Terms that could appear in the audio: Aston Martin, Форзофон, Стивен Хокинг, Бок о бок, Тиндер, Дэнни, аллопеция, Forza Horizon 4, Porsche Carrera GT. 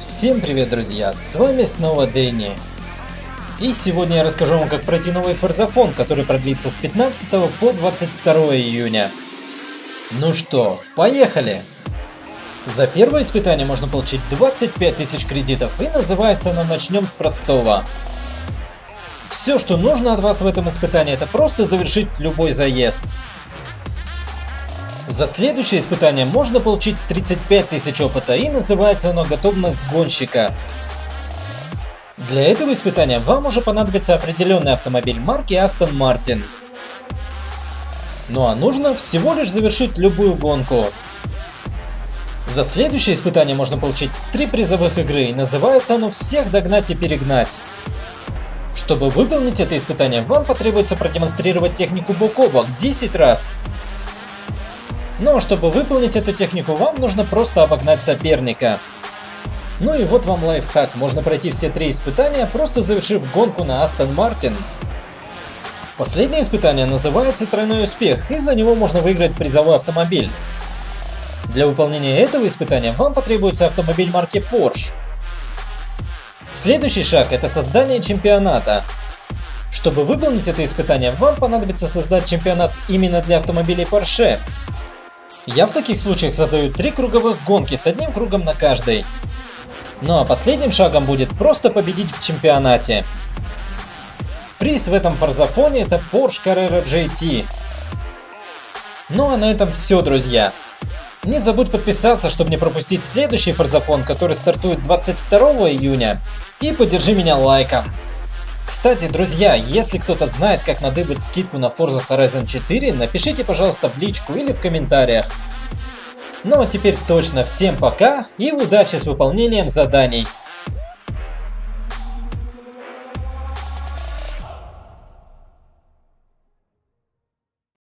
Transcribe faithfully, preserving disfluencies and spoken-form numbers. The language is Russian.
Всем привет, друзья! С вами снова Дэнни. И сегодня я расскажу вам, как пройти новый Форзофон, который продлится с пятнадцатого по двадцать второе июня. Ну что, поехали! За первое испытание можно получить двадцать пять тысяч кредитов, и называется оно «Начнем с простого». Все, что нужно от вас в этом испытании, это просто завершить любой заезд. За следующее испытание можно получить тридцать пять тысяч опыта, и называется оно «Готовность гонщика». Для этого испытания вам уже понадобится определенный автомобиль марки Aston Martin. Ну а нужно всего лишь завершить любую гонку. За следующее испытание можно получить три призовых игры, и называется оно «Всех догнать и перегнать». Чтобы выполнить это испытание, вам потребуется продемонстрировать технику бок о бок десять раз. Но чтобы выполнить эту технику, вам нужно просто обогнать соперника. Ну и вот вам лайфхак, можно пройти все три испытания, просто завершив гонку на Aston Martin. Последнее испытание называется «Тройной успех», и за него можно выиграть призовой автомобиль. Для выполнения этого испытания вам потребуется автомобиль марки Porsche. Следующий шаг – это создание чемпионата. Чтобы выполнить это испытание, вам понадобится создать чемпионат именно для автомобилей Porsche. Я в таких случаях создаю три круговых гонки с одним кругом на каждой. Ну а последним шагом будет просто победить в чемпионате. Приз в этом Форзофоне — это Porsche Carrera джи ти. Ну а на этом все, друзья. Не забудь подписаться, чтобы не пропустить следующий Форзофон, который стартует двадцать второго июня. И поддержи меня лайком. Кстати, друзья, если кто-то знает, как надыбать скидку на Forza Horizon четыре, напишите, пожалуйста, в личку или в комментариях. Ну а теперь точно всем пока и удачи с выполнением заданий.